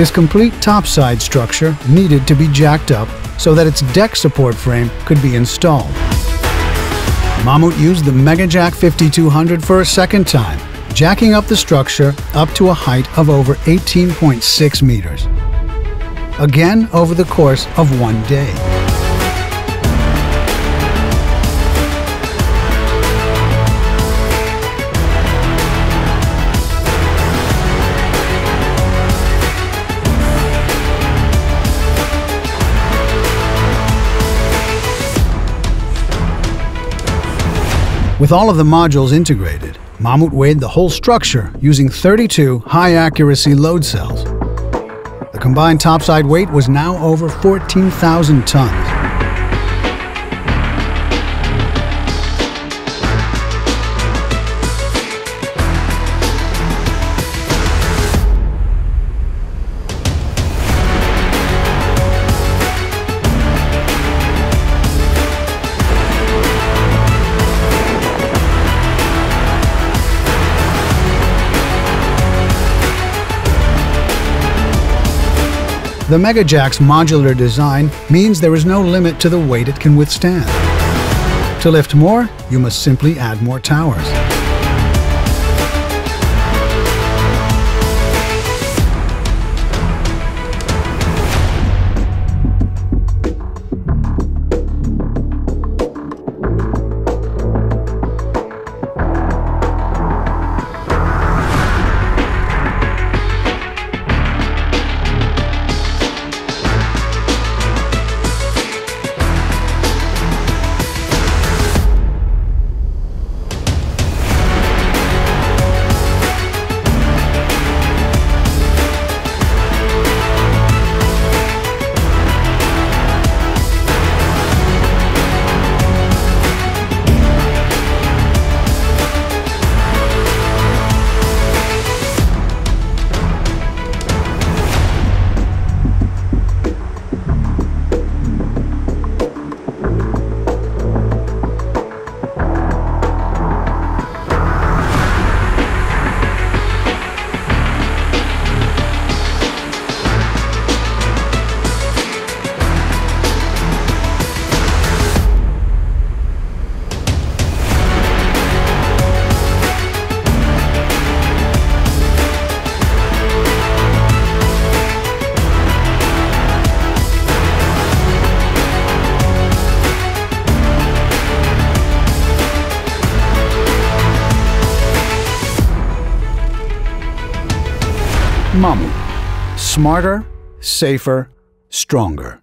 This complete topside structure needed to be jacked up so that its deck support frame could be installed. Mammoet used the Mega Jack 5200 for a second time, jacking up the structure up to a height of over 18.6 meters, again over the course of one day. With all of the modules integrated, Mammoet weighed the whole structure using 32 high-accuracy load cells. The combined topside weight was now over 14,000 tons. The Mega Jack's modular design means there is no limit to the weight it can withstand. To lift more, you must simply add more towers. Mammoet. Smarter, safer, stronger.